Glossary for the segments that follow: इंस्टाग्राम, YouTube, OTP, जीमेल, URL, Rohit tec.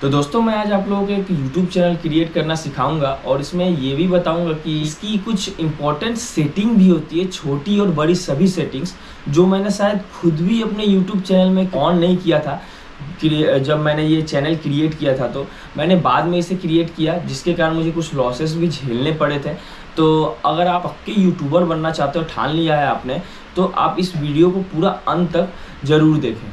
तो दोस्तों मैं आज आप लोगों को एक YouTube चैनल क्रिएट करना सिखाऊंगा और इसमें ये भी बताऊंगा कि इसकी कुछ इम्पोर्टेंट सेटिंग भी होती है, छोटी और बड़ी सभी सेटिंग्स, जो मैंने शायद खुद भी अपने YouTube चैनल में ऑन नहीं किया था जब मैंने ये चैनल क्रिएट किया था। तो मैंने बाद में इसे क्रिएट किया जिसके कारण मुझे कुछ लॉसेस भी झेलने पड़े थे। तो अगर आप पक्के यूट्यूबर बनना चाहते हो, ठान लिया है आपने, तो आप इस वीडियो को पूरा अंत तक ज़रूर देखें।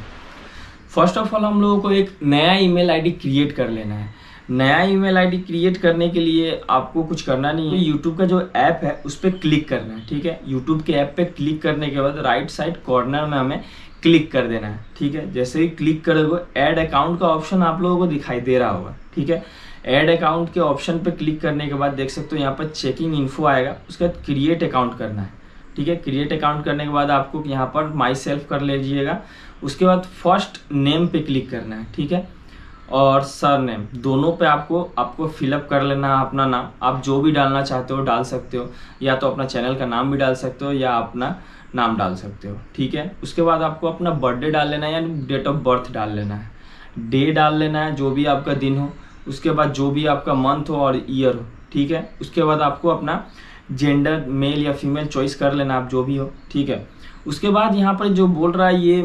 फर्स्ट ऑफ ऑल हम लोगों को एक नया ईमेल आईडी क्रिएट कर लेना है। नया ईमेल आईडी क्रिएट करने के लिए आपको कुछ करना नहीं है, यूट्यूब का जो ऐप है उस पर क्लिक करना है। ठीक है, यूट्यूब के ऐप पे क्लिक करने के बाद राइट साइड कॉर्नर में हमें क्लिक कर देना है। ठीक है, जैसे ही क्लिक करोगे ऐड अकाउंट का ऑप्शन आप लोगों को दिखाई दे रहा होगा। ठीक है, ऐड अकाउंट के ऑप्शन पर क्लिक करने के बाद देख सकते हो यहाँ पर चेकिंग इन्फो आएगा, उसके बाद क्रिएट अकाउंट करना है। ठीक है, क्रिएट अकाउंट करने के बाद आपको यहाँ पर माई सेल्फ कर लीजिएगा, उसके बाद फर्स्ट नेम पे क्लिक करना है। ठीक है, और सर नेम दोनों पे आपको फिलअप कर लेना है अपना नाम। आप जो भी डालना चाहते हो डाल सकते हो, या तो अपना चैनल का नाम भी डाल सकते हो या अपना नाम डाल सकते हो। ठीक है, उसके बाद आपको अपना बर्थडे डाल लेना है, यानी डेट ऑफ बर्थ डाल लेना है, डे डाल लेना है, जो भी आपका दिन हो, उसके बाद जो भी आपका मंथ हो और ईयर हो। ठीक है, उसके बाद आपको अपना जेंडर मेल या फीमेल चॉइस कर लेना, आप जो भी हो। ठीक है, उसके बाद यहाँ पर जो बोल रहा है ये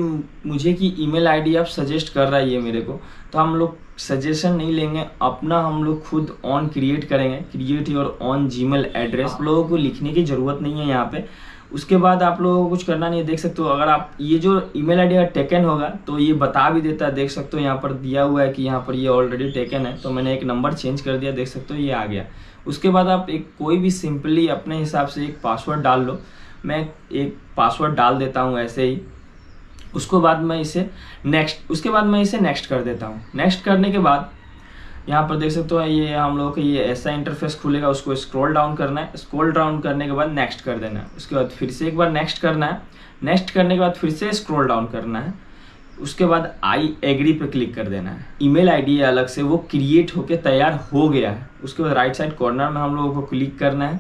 मुझे कि ईमेल आईडी आप सजेस्ट कर रहा है ये मेरे को, तो हम लोग सजेशन नहीं लेंगे, अपना हम लोग खुद ऑन क्रिएट करेंगे। Create your own जीमेल address आप लोगों को लिखने की ज़रूरत नहीं है यहाँ पे। उसके बाद आप लोगों को कुछ करना नहीं है, देख सकते हो। अगर आप ये जो ईमेल आईडी का टेकन होगा तो ये बता भी देता है, देख सकते हो यहाँ पर दिया हुआ है कि यहाँ पर ये ऑलरेडी टेकन है, तो मैंने एक नंबर चेंज कर दिया, देख सकते हो ये आ गया। उसके बाद आप एक कोई भी सिंपली अपने हिसाब से एक पासवर्ड डाल लो, मैं एक पासवर्ड डाल देता हूँ ऐसे ही। उसके बाद मैं इसे नेक्स्ट कर देता हूँ। नेक्स्ट करने के बाद यहाँ पर देख सकते हो ये हम लोगों का ये ऐसा इंटरफेस खुलेगा, उसको स्क्रॉल डाउन करना है, स्क्रॉल डाउन करने के बाद नेक्स्ट कर देना है, उसके बाद फिर से एक बार नेक्स्ट करना है, नेक्स्ट करने के बाद फिर से स्क्रॉल डाउन करना है, उसके बाद आई एग्री पे क्लिक कर देना है। ईमेल आईडी अलग से वो क्रिएट होके तैयार हो गया है। उसके बाद राइट साइड कॉर्नर में हम लोगों को क्लिक करना है।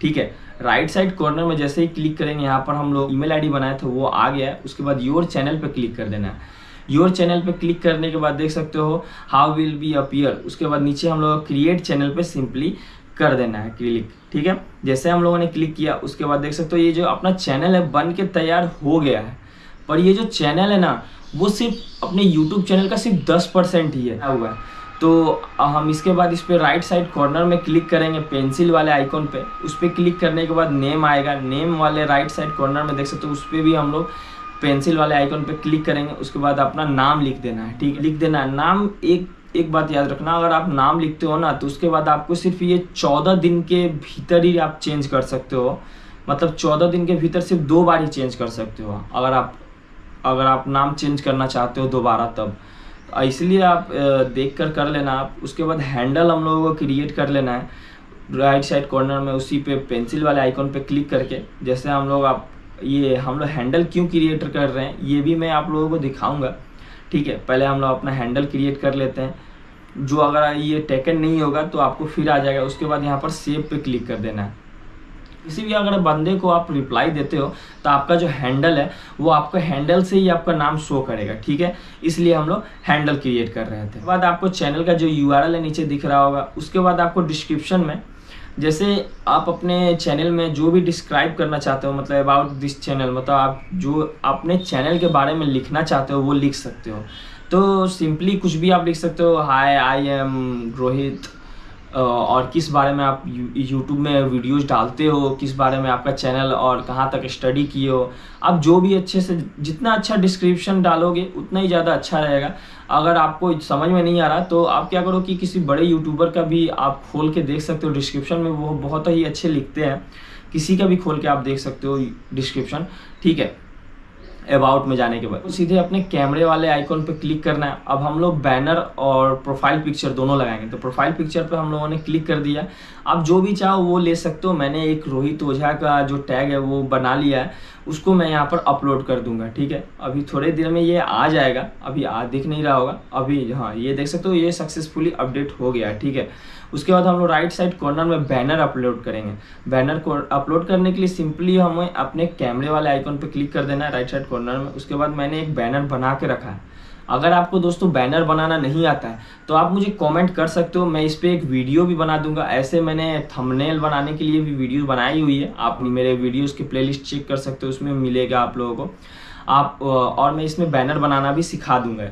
ठीक है, राइट साइड कॉर्नर में जैसे ही क्लिक करेंगे यहाँ पर हम लोग ईमेल आईडी बनाए थे वो आ गया है। उसके बाद योर चैनल पे क्लिक कर देना है। योर चैनल पे क्लिक करने के बाद देख सकते हो हाउ विल बी अपीयर, उसके बाद नीचे हम लोग क्रिएट चैनल पे सिंपली कर देना है क्लिक। ठीक है, जैसे हम लोगों ने क्लिक किया उसके बाद देख सकते हो ये जो अपना चैनल है बन के तैयार हो गया है। पर ये जो चैनल है ना वो सिर्फ अपने यूट्यूब चैनल का सिर्फ 10% ही है हुआ है। तो हम इसके बाद इस पर राइट साइड कॉर्नर में क्लिक करेंगे पेंसिल वाले आइकॉन पे, उस पर क्लिक करने के बाद नेम आएगा, नेम वाले राइट साइड कॉर्नर में देख सकते हो उस पर भी हम लोग पेंसिल वाले आइकॉन पे क्लिक करेंगे। उसके बाद अपना नाम लिख देना है। ठीक, लिख देना है नाम। एक बात याद रखना, अगर आप नाम लिखते हो ना तो उसके बाद आपको सिर्फ ये 14 दिन के भीतर ही आप चेंज कर सकते हो, मतलब 14 दिन के भीतर सिर्फ 2 बार ही चेंज कर सकते हो अगर आप नाम चेंज करना चाहते हो दोबारा, तब इसलिए आप देख कर लेना आप। उसके बाद हैंडल हम लोगों को क्रिएट कर लेना है राइट साइड कॉर्नर में, उसी पे पेंसिल वाले आइकॉन पे क्लिक करके। जैसे हम लोग हैंडल क्यों क्रिएट कर रहे हैं ये भी मैं आप लोगों को दिखाऊंगा। ठीक है, पहले हम लोग अपना हैंडल क्रिएट कर लेते हैं, जो अगर ये टेकन नहीं होगा तो आपको फिर आ जाएगा। उसके बाद यहाँ पर सेव पे क्लिक कर देना है। किसी भी अगर बंदे को आप रिप्लाई देते हो तो आपका जो हैंडल है वो आपका हैंडल से ही आपका नाम शो करेगा। ठीक है, इसलिए हम लोग हैंडल क्रिएट कर रहे थे। बाद आपको चैनल का जो URL है नीचे दिख रहा होगा। उसके बाद आपको डिस्क्रिप्शन में जैसे आप अपने चैनल में जो भी डिस्क्राइब करना चाहते हो, मतलब अबाउट दिस चैनल, मतलब आप जो अपने चैनल के बारे में लिखना चाहते हो वो लिख सकते हो। तो सिंपली कुछ भी आप लिख सकते हो, हाय आई एम रोहित, और किस बारे में आप YouTube में वीडियोस डालते हो, किस बारे में आपका चैनल और कहाँ तक स्टडी किए हो, आप जो भी अच्छे से जितना अच्छा डिस्क्रिप्शन डालोगे उतना ही ज़्यादा अच्छा रहेगा। अगर आपको समझ में नहीं आ रहा तो आप क्या करो कि किसी बड़े यूट्यूबर का भी आप खोल के देख सकते हो डिस्क्रिप्शन में, वो बहुत ही अच्छे लिखते हैं, किसी का भी खोल के आप देख सकते हो डिस्क्रिप्शन। ठीक है, अबाउट में जाने के बाद सीधे अपने कैमरे वाले आइकॉन पर क्लिक करना है। अब हम लोग बैनर और प्रोफाइल पिक्चर दोनों लगाएंगे, तो प्रोफाइल पिक्चर पर हम लोगों ने क्लिक कर दिया। आप जो भी चाहो वो ले सकते हो। मैंने एक रोहित ओझा का जो टैग है वो बना लिया है, उसको मैं यहाँ पर अपलोड कर दूंगा। ठीक है, अभी थोड़ी देर में ये आ जाएगा, अभी दिख नहीं रहा होगा अभी। हाँ, ये देख सकते हो ये सक्सेसफुली अपडेट हो गया। ठीक है, उसके बाद हम लोग राइट साइड कॉर्नर में बैनर अपलोड करेंगे। बैनर को अपलोड करने के लिए सिंपली हमें अपने कैमरे वाले आइकॉन पर क्लिक कर देना है राइट साइड कॉर्नर में। उसके बाद मैंने एक बैनर बना के रखा है, अगर आपको दोस्तों बैनर बनाना नहीं आता है तो आप मुझे कमेंट कर सकते हो, मैं इस पर एक वीडियो भी बना दूंगा। ऐसे मैंने थंबनेल बनाने के लिए भी वीडियो बनाई हुई है, आप मेरे वीडियोस की प्लेलिस्ट चेक कर सकते हो, उसमें मिलेगा आप लोगों को। आप और मैं इसमें बैनर बनाना भी सिखा दूंगा,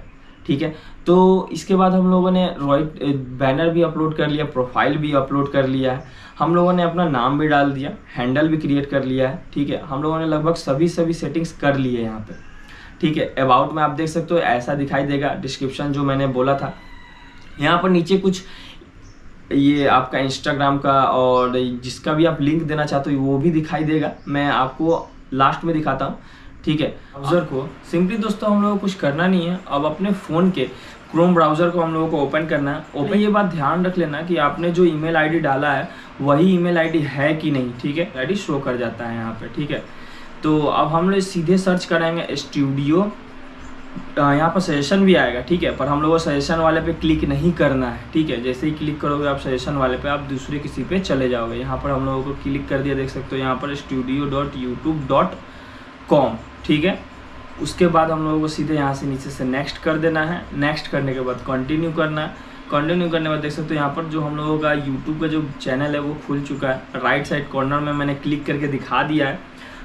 ठीक है। तो इसके बाद हम लोगों ने रोहित बैनर भी अपलोड कर लिया, प्रोफाइल भी अपलोड कर लिया है, हम लोगों ने अपना नाम भी डाल दिया, हैंडल भी क्रिएट कर लिया है, ठीक है। हम लोगों ने लगभग सभी सेटिंग्स कर लिए यहाँ पे, ठीक है। अबाउट में आप देख सकते हो ऐसा दिखाई देगा, डिस्क्रिप्शन जो मैंने बोला था। यहाँ पर नीचे कुछ ये आपका इंस्टाग्राम का और जिसका भी आप लिंक देना चाहते हो वो भी दिखाई देगा, मैं आपको लास्ट में दिखाता हूँ, ठीक है। ब्राउज़र को सिंपली दोस्तों हम लोगों को कुछ करना नहीं है, अब अपने फ़ोन के क्रोम ब्राउज़र को हम लोगों को ओपन करना है। ओपन, ये बात ध्यान रख लेना कि आपने जो ईमेल आईडी डाला है वही ईमेल आईडी है कि नहीं, ठीक है। आईडी शो कर जाता है यहाँ पे, ठीक है। तो अब हम लोग सीधे सर्च करेंगे स्टूडियो, यहाँ पर सजेशन भी आएगा, ठीक है, पर हम लोगों को सजेशन वाले पे क्लिक नहीं करना है, ठीक है। जैसे ही क्लिक करोगे आप सजेशन वाले पे, आप दूसरे किसी पे चले जाओगे। यहाँ पर हम लोगों को क्लिक कर दिया, देख सकते हो यहाँ पर studio.youtube.com, ठीक है। उसके बाद हम लोगों को सीधे यहाँ से नीचे से नेक्स्ट कर देना है, नेक्स्ट करने के बाद कंटिन्यू करना है। कंटिन्यू करने के बाद देख सकते हो यहाँ पर जो हम लोगों का यूट्यूब का जो चैनल है वो खुल चुका है। राइट साइड कॉर्नर में मैंने क्लिक करके दिखा दिया है,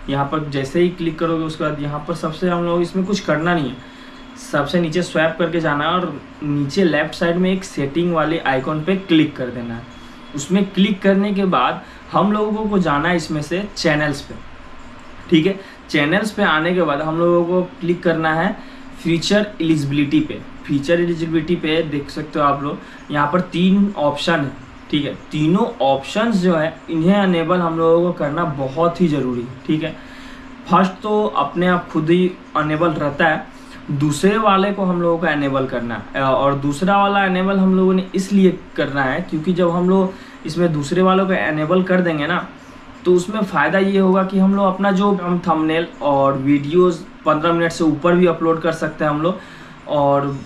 यहाँ पर जैसे ही क्लिक करोगे उसके बाद यहाँ पर सबसे हम लोग इसमें कुछ करना नहीं है, सबसे नीचे स्वैप करके जाना है और नीचे लेफ्ट साइड में एक सेटिंग वाले आइकॉन पे क्लिक कर देना है। उसमें क्लिक करने के बाद हम लोगों को जाना है इसमें से चैनल्स पे, ठीक है। चैनल्स पे आने के बाद हम लोगों को क्लिक करना है फीचर एलिजिबिलिटी पे। फीचर एलिजिबिलिटी पे देख सकते हो आप लोग यहाँ पर तीन ऑप्शन है, ठीक है। तीनों ऑप्शंस जो है इन्हें अनेबल हम लोगों को करना बहुत ही ज़रूरी है, ठीक है। फर्स्ट तो अपने आप खुद ही अनेबल रहता है, दूसरे वाले को हम लोगों को अनेबल करना है। और दूसरा वाला अनेबल हम लोगों ने इसलिए करना है क्योंकि जब हम लोग इसमें दूसरे वालों को अनेबल कर देंगे ना तो उसमें फ़ायदा ये होगा कि हम लोग अपना जो हम थंबनेल और वीडियोज़ 15 मिनट से ऊपर भी अपलोड कर सकते हैं हम लोग, और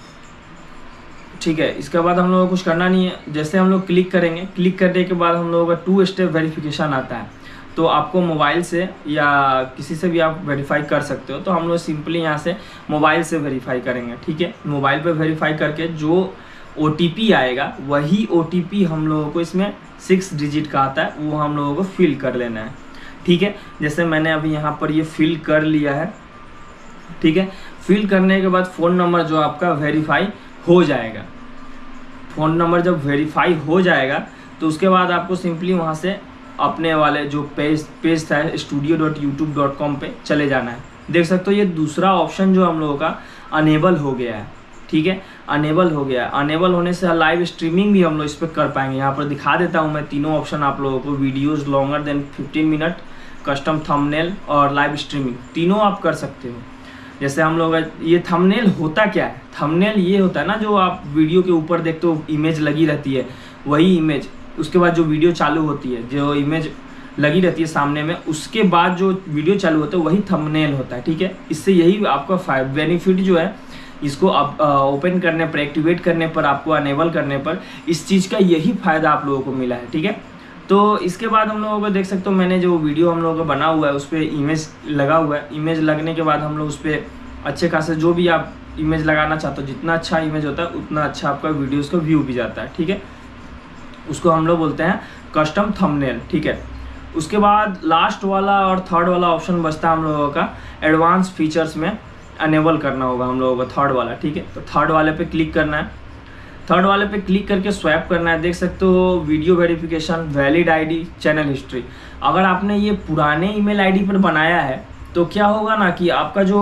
ठीक है। इसके बाद हम लोगों को कुछ करना नहीं है, जैसे हम लोग क्लिक करेंगे, क्लिक करने के बाद हम लोगों का 2 स्टेप वेरिफिकेशन आता है, तो आपको मोबाइल से या किसी से भी आप वेरीफाई कर सकते हो। तो हम लोग सिंपली यहाँ से मोबाइल से वेरीफाई करेंगे, ठीक है। मोबाइल पे वेरीफाई करके जो OTP आएगा वही OTP हम लोगों को इसमें 6 डिजिट का आता है, वो हम लोगों को फिल कर लेना है, ठीक है। जैसे मैंने अभी यहाँ पर ये फिल कर लिया है, ठीक है। फिल करने के बाद फ़ोन नंबर जो आपका वेरीफाई हो जाएगा, फ़ोन नंबर जब वेरीफाई हो जाएगा तो उसके बाद आपको सिंपली वहाँ से अपने वाले जो पेज था studio.youtube.com पे चले जाना है। देख सकते हो ये दूसरा ऑप्शन जो हम लोगों का अनेबल हो गया है, ठीक है, अनेबल हो गया है। अनेबल होने से लाइव स्ट्रीमिंग भी हम लोग इस पर कर पाएंगे। यहाँ पर दिखा देता हूँ मैं तीनों ऑप्शन आप लोगों को, videos longer than 15 minute, custom thumbnail और लाइव स्ट्रीमिंग, तीनों आप कर सकते हो। जैसे हम लोग ये थंबनेल होता क्या है, थंबनेल ये होता है ना जो आप वीडियो के ऊपर देखते हो इमेज लगी रहती है, वही इमेज उसके बाद जो वीडियो चालू होती है, जो इमेज लगी रहती है सामने में उसके बाद जो वीडियो चालू होता है वही थंबनेल होता है, ठीक है। इससे यही आपका बेनिफिट जो है, इसको आप ओपन करने पर, एक्टिवेट करने पर, आपको अनेबल करने पर इस चीज़ का यही फ़ायदा आप लोगों को मिला है, ठीक है। तो इसके बाद हम लोगों को देख सकते हो मैंने जो वीडियो हम लोगों का बना हुआ है उस पर इमेज लगा हुआ है। इमेज लगने के बाद हम लोग उस पर अच्छे खासे जो भी आप इमेज लगाना चाहते हो, जितना अच्छा इमेज होता है उतना अच्छा आपका वीडियोस का व्यू भी जाता है, ठीक है। उसको हम लोग बोलते हैं कस्टम थंबनेल, ठीक है। उसके बाद लास्ट वाला और थर्ड वाला ऑप्शन बचता है हम लोगों का, एडवांस फीचर्स में अनेबल करना होगा हम लोगों का थर्ड वाला, ठीक है। तो थर्ड वाले पर क्लिक करना है, थर्ड वाले पे क्लिक करके स्वैप करना है। देख सकते हो video verification, valid ID, channel history. अगर आपने ये पुराने ईमेल आईडी पर बनाया है तो क्या होगा ना कि आपका जो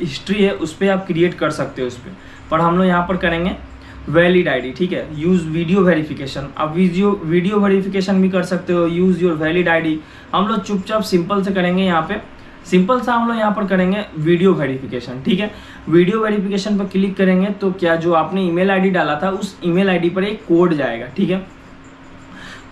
हिस्ट्री है उस पर आप क्रिएट कर सकते हो उस पर हम लोग यहाँ पर करेंगे वैलिड आईडी, ठीक है। यूज़ वीडियो वेरिफिकेशन, आप वीडियो वेरिफिकेशन भी कर सकते हो, यूज़ योर वैलिड आईडी। हम लोग चुपचाप सिंपल से करेंगे, यहाँ पर सिंपल सा हम लोग यहाँ पर करेंगे वीडियो वेरिफिकेशन, ठीक है। वीडियो वेरिफिकेशन पर क्लिक करेंगे तो क्या जो आपने ईमेल आईडी डाला था उस ईमेल आईडी पर एक कोड जाएगा, ठीक है।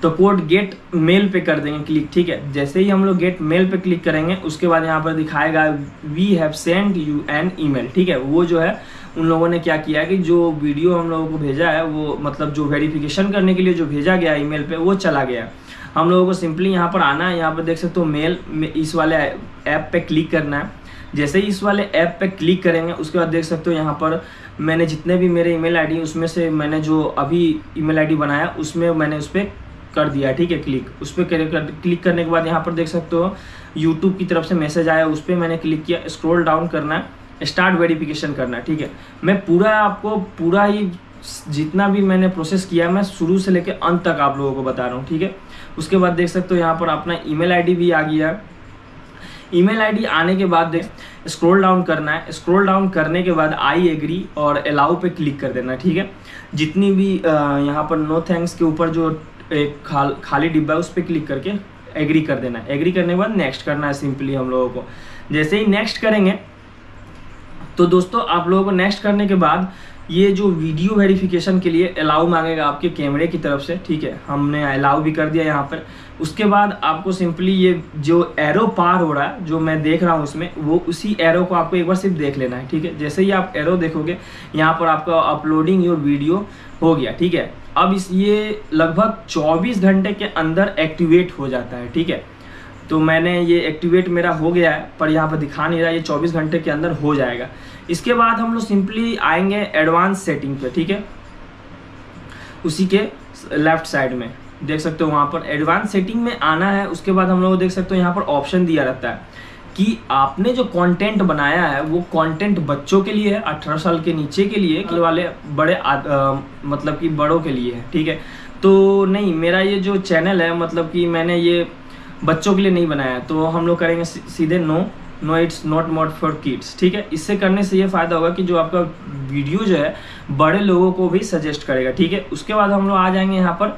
तो कोड गेट मेल पे कर देंगे क्लिक, ठीक है। जैसे ही हम लोग गेट मेल पे क्लिक करेंगे उसके बाद यहाँ पर दिखाएगा we have sent you an email, ठीक है। वो जो है उन लोगों ने क्या किया कि जो वीडियो हम लोगों को भेजा है वो मतलब जो वेरिफिकेशन करने के लिए जो भेजा गया ईमेल पे वो चला गया। हम लोगों को सिंपली यहाँ पर आना है, यहाँ पर देख सकते हो मेल, इस वाले ऐप पे क्लिक करना है। जैसे ही इस वाले ऐप पे क्लिक करेंगे उसके बाद देख सकते हो यहाँ पर मैंने जितने भी मेरे ईमेल आईडी उसमें से मैंने जो अभी ईमेल आईडी बनाया उसमें मैंने उस पर कर दिया, ठीक है, क्लिक। उस पर क्लिक करने के बाद यहाँ पर देख सकते हो YouTube की तरफ से मैसेज आया, उस पर मैंने क्लिक किया, स्क्रॉल डाउन करना, स्टार्ट वेरिफिकेशन करना, ठीक है। मैं पूरा आपको पूरा ही जितना भी मैंने प्रोसेस किया मैं शुरू से लेकर अंत तक आप लोगों को बता रहा हूँ, ठीक है। उसके बाद देख सकते हो यहाँ पर अपना ईमेल आईडी भी आ गया। ईमेल आईडी आने के बाद देख स्क्रॉल डाउन करना है, स्क्रॉल डाउन करने के बाद आई एग्री और अलाउ पे क्लिक कर देना, ठीक है। जितनी भी यहाँ पर नो थैंक्स के ऊपर जो एक खाली डिब्बा है उस पर क्लिक करके एग्री कर देना है। एग्री करने के बाद नेक्स्ट करना है सिंपली हम लोगों को। जैसे ही नेक्स्ट करेंगे तो दोस्तों आप लोगों को नेक्स्ट करने के बाद ये जो वीडियो वेरिफिकेशन के लिए अलाउ मांगेगा आपके कैमरे की तरफ से, ठीक है, हमने अलाउ भी कर दिया यहाँ पर। उसके बाद आपको सिंपली ये जो एरो पार हो रहा है जो मैं देख रहा हूँ उसमें, वो उसी एरो को आपको एक बार सिर्फ देख लेना है, ठीक है। जैसे ही आप एरो देखोगे यहाँ पर आपका अपलोडिंग योर वीडियो हो गया, ठीक है। अब इस ये लगभग 24 घंटे के अंदर एक्टिवेट हो जाता है, ठीक है। तो मैंने ये एक्टिवेट मेरा हो गया है पर यहाँ पर दिखा नहीं रहा, ये 24 घंटे के अंदर हो जाएगा। इसके बाद हम लोग सिंपली आएंगे एडवांस सेटिंग पे, ठीक है, उसी के लेफ्ट साइड में देख सकते हो वहाँ पर एडवांस सेटिंग में आना है। उसके बाद हम लोग देख सकते हो यहाँ पर ऑप्शन दिया रहता है कि आपने जो कंटेंट बनाया है वो कंटेंट बच्चों के लिए है, 18 साल के नीचे के लिए वाले बड़े मतलब कि बड़ों के लिए है, ठीक है। तो नहीं, मेरा ये जो चैनल है मतलब कि मैंने ये बच्चों के लिए नहीं बनाया, तो हम लोग करेंगे सीधे no it's not made for kids, ठीक है। इससे करने से ये फ़ायदा होगा कि जो आपका वीडियो जो है बड़े लोगों को भी सजेस्ट करेगा, ठीक है। उसके बाद हम लोग आ जाएंगे यहाँ पर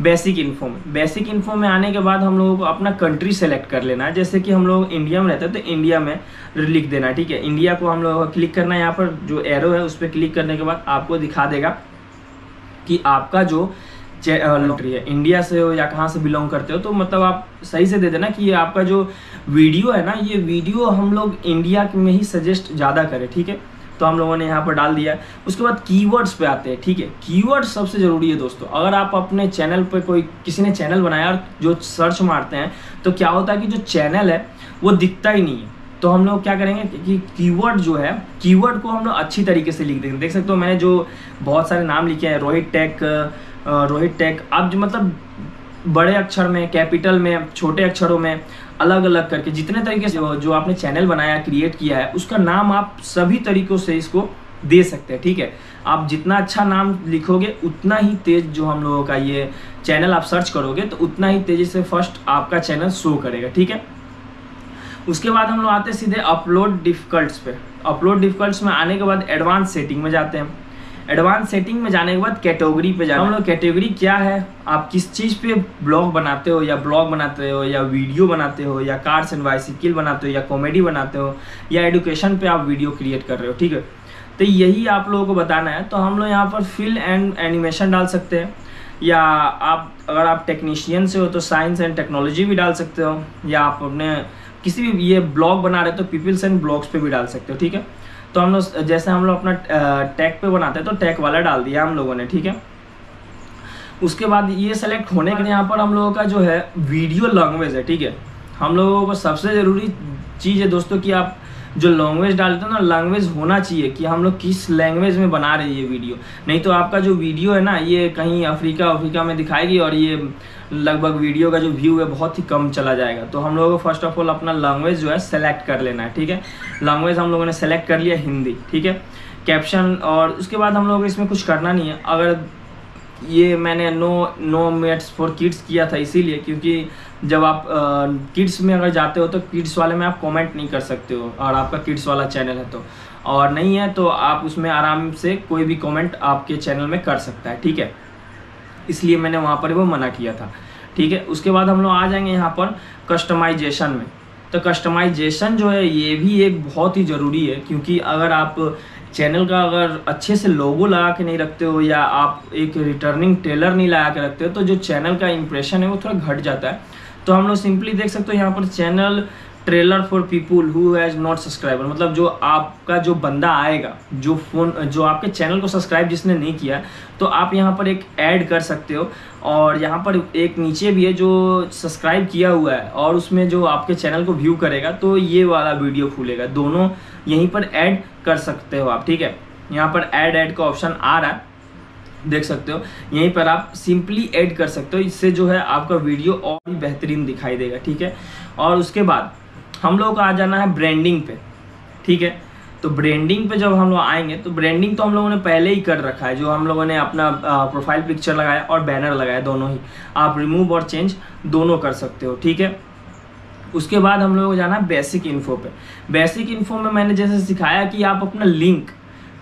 बेसिक इन्फो में। बेसिक इन्फो में आने के बाद हम लोगों को अपना कंट्री सेलेक्ट कर लेना है। जैसे कि हम लोग इंडिया में रहते हैं तो इंडिया में लिख देना, ठीक है। इंडिया को हम लोग क्लिक करना है, यहाँ पर जो एरो है उस पर क्लिक करने के बाद आपको दिखा देगा कि आपका जो कंट्री है इंडिया से हो या कहाँ से बिलोंग करते हो, तो मतलब आप सही से दे देना कि ये आपका जो वीडियो है ना, ये वीडियो हम लोग इंडिया में ही सजेस्ट ज़्यादा करें, ठीक है। तो हम लोगों ने यहाँ पर डाल दिया। उसके बाद कीवर्ड्स पे आते हैं, ठीक है। कीवर्ड्स सबसे ज़रूरी है दोस्तों। अगर आप अपने चैनल पे कोई किसी ने चैनल बनाया और जो सर्च मारते हैं तो क्या होता है कि जो चैनल है वो दिखता ही नहीं है। तो हम लोग क्या करेंगे कि कीवर्ड जो है, कीवर्ड को हम लोग अच्छी तरीके से लिख देंगे। देख सकते हो मैंने जो बहुत सारे नाम लिखे हैं, रोहित टेक, अब मतलब बड़े अक्षर में, कैपिटल में, छोटे अक्षरों में, अलग अलग करके जितने तरीके से जो आपने चैनल बनाया, क्रिएट किया है, उसका नाम आप सभी तरीक़ों से इसको दे सकते हैं, ठीक है। आप जितना अच्छा नाम लिखोगे उतना ही तेज़ जो हम लोगों का ये चैनल आप सर्च करोगे तो उतना ही तेज़ी से फर्स्ट आपका चैनल शो करेगा, ठीक है। उसके बाद हम लोग आते हैं सीधे अपलोड डिफ़िकल्ट्स पे। अपलोड डिफ़िकल्ट्स में आने के बाद एडवांस सेटिंग में जाते हैं। एडवांस सेटिंग में जाने के बाद कैटेगरी पे जाना। हम लोग कैटेगरी क्या है, आप किस चीज़ पे ब्लॉग बनाते हो, या ब्लॉग बनाते हो या वीडियो बनाते हो या कार्स एंड बाइसिकल बनाते हो या कॉमेडी बनाते हो या एडुकेशन पे आप वीडियो क्रिएट कर रहे हो, ठीक है। तो यही आप लोगों को बताना है। तो हम लोग यहाँ पर फिल एंड एनिमेशन डाल सकते हैं, या आप अगर आप टेक्नीशियन से हो तो साइंस एंड टेक्नोलॉजी भी डाल सकते हो, या आप अपने किसी भी ये ब्लॉग बना रहे हो तो पीपल्स एंड ब्लॉग्स पे भी डाल सकते हो, ठीक है। तो हम लोग जैसे हम लोग अपना टैग पे बनाते हैं तो टैग वाला डाल दिया हम लोगों ने, ठीक है। उसके बाद ये सेलेक्ट होने के यहाँ पर हम लोगों का जो है वीडियो लैंग्वेज है, ठीक है। हम लोगों को सबसे ज़रूरी चीज़ है दोस्तों कि आप जो लैंग्वेज डालते हो ना, लैंग्वेज होना चाहिए कि हम लोग किस लैंग्वेज में बना रहे हैं ये वीडियो। नहीं तो आपका जो वीडियो है ना, ये कहीं अफ्रीका में दिखाएगी और ये लगभग वीडियो का जो व्यू है बहुत ही कम चला जाएगा। तो हम लोगों को फर्स्ट ऑफ ऑल अपना लैंग्वेज जो है सेलेक्ट कर लेना है, ठीक है। लैंग्वेज हम लोगों ने सेलेक्ट कर लिया हिंदी, ठीक है। कैप्शन और उसके बाद हम लोग इसमें कुछ करना नहीं है। अगर ये मैंने नो मेड्स फॉर किड्स किया था इसीलिए क्योंकि जब आप किड्स में अगर जाते हो तो किड्स वाले में आप कमेंट नहीं कर सकते हो, और आपका किड्स वाला चैनल है तो, और नहीं है तो आप उसमें आराम से कोई भी कमेंट आपके चैनल में कर सकता है, ठीक है। इसलिए मैंने वहाँ पर वो मना किया था, ठीक है। उसके बाद हम लोग आ जाएंगे यहाँ पर कस्टमाइजेशन में। तो कस्टमाइजेशन जो है ये भी एक बहुत ही ज़रूरी है, क्योंकि अगर आप चैनल का अगर अच्छे से लोगो लगा के नहीं रखते हो या आप एक रिटर्निंग टेलर नहीं लगा के रखते हो तो जो चैनल का इंप्रेशन है वो थोड़ा घट जाता है। तो हम लोग सिंपली देख सकते हो यहाँ पर channel trailer for people who has not subscriber, मतलब जो आपका जो बंदा आएगा जो आपके चैनल को सब्सक्राइब जिसने नहीं किया, तो आप यहाँ पर एक ऐड कर सकते हो। और यहाँ पर एक नीचे भी है जो सब्सक्राइब किया हुआ है और उसमें जो आपके चैनल को व्यू करेगा तो ये वाला वीडियो खुलेगा, दोनों यहीं पर ऐड कर सकते हो आप, ठीक है। यहाँ पर ऐड का ऑप्शन आ रहा है, देख सकते हो। यहीं पर आप सिंपली ऐड कर सकते हो, इससे जो है आपका वीडियो और भी बेहतरीन दिखाई देगा, ठीक है। और उसके बाद हम लोग को आ जाना है ब्रांडिंग पे, ठीक है। तो ब्रांडिंग पे जब हम लोग आएंगे तो ब्रांडिंग तो हम लोगों ने पहले ही कर रखा है, जो हम लोगों ने अपना प्रोफाइल पिक्चर लगाया और बैनर लगाया, दोनों ही आप रिमूव और चेंज दोनों कर सकते हो, ठीक है। उसके बाद हम लोगों को जाना है बेसिक इन्फो पे। बेसिक इन्फो में मैंने जैसे सिखाया कि आप अपना लिंक,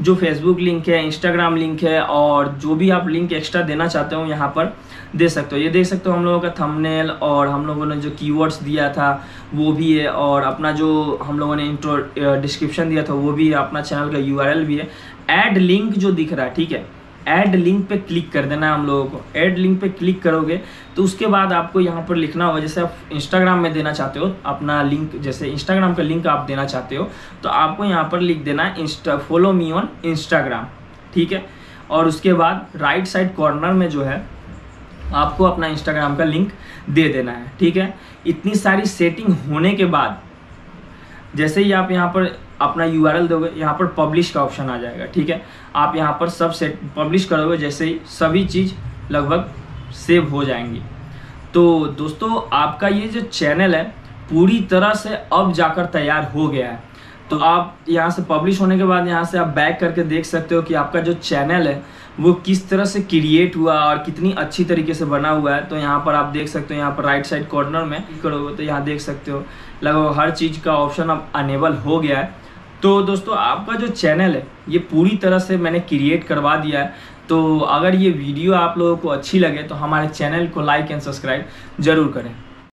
जो फेसबुक लिंक है, इंस्टाग्राम लिंक है और जो भी आप लिंक एक्स्ट्रा देना चाहते हो यहाँ पर दे सकते हो। ये देख सकते हो हम लोगों का थंबनेल और हम लोगों ने जो कीवर्ड्स दिया था वो भी है, और अपना जो हम लोगों ने इंट्रो डिस्क्रिप्शन दिया था वो भी है, अपना चैनल का यूआरएल भी है। ऐड लिंक जो दिख रहा है, ठीक है, ऐड लिंक पे क्लिक कर देना है हम लोगों को। ऐड लिंक पे क्लिक करोगे तो उसके बाद आपको यहाँ पर लिखना होगा, जैसे आप इंस्टाग्राम में देना चाहते हो अपना लिंक, जैसे इंस्टाग्राम का लिंक आप देना चाहते हो तो आपको यहाँ पर लिख देना है Insta follow me on इंस्टाग्राम, ठीक है। और उसके बाद राइट साइड कॉर्नर में जो है आपको अपना इंस्टाग्राम का लिंक दे देना है, ठीक है। इतनी सारी सेटिंग होने के बाद जैसे ही आप यहाँ पर अपना यूआरएल दोगे, यहाँ पर पब्लिश का ऑप्शन आ जाएगा, ठीक है। आप यहाँ पर सब सेट पब्लिश करोगे, जैसे ही सभी चीज़ लगभग सेव हो जाएंगी। तो दोस्तों आपका ये जो चैनल है पूरी तरह से अब जाकर तैयार हो गया है। तो आप यहाँ से पब्लिश होने के बाद यहाँ से आप बैक करके देख सकते हो कि आपका जो चैनल है वो किस तरह से क्रिएट हुआ और कितनी अच्छी तरीके से बना हुआ है। तो यहाँ पर आप देख सकते हो, यहाँ पर राइट साइड कॉर्नर में करोगे तो यहाँ देख सकते हो लगभग हर चीज़ का ऑप्शन अब अनेबल हो गया है। तो दोस्तों आपका जो चैनल है ये पूरी तरह से मैंने क्रिएट करवा दिया है। तो अगर ये वीडियो आप लोगों को अच्छी लगे तो हमारे चैनल को लाइक एंड सब्सक्राइब जरूर करें।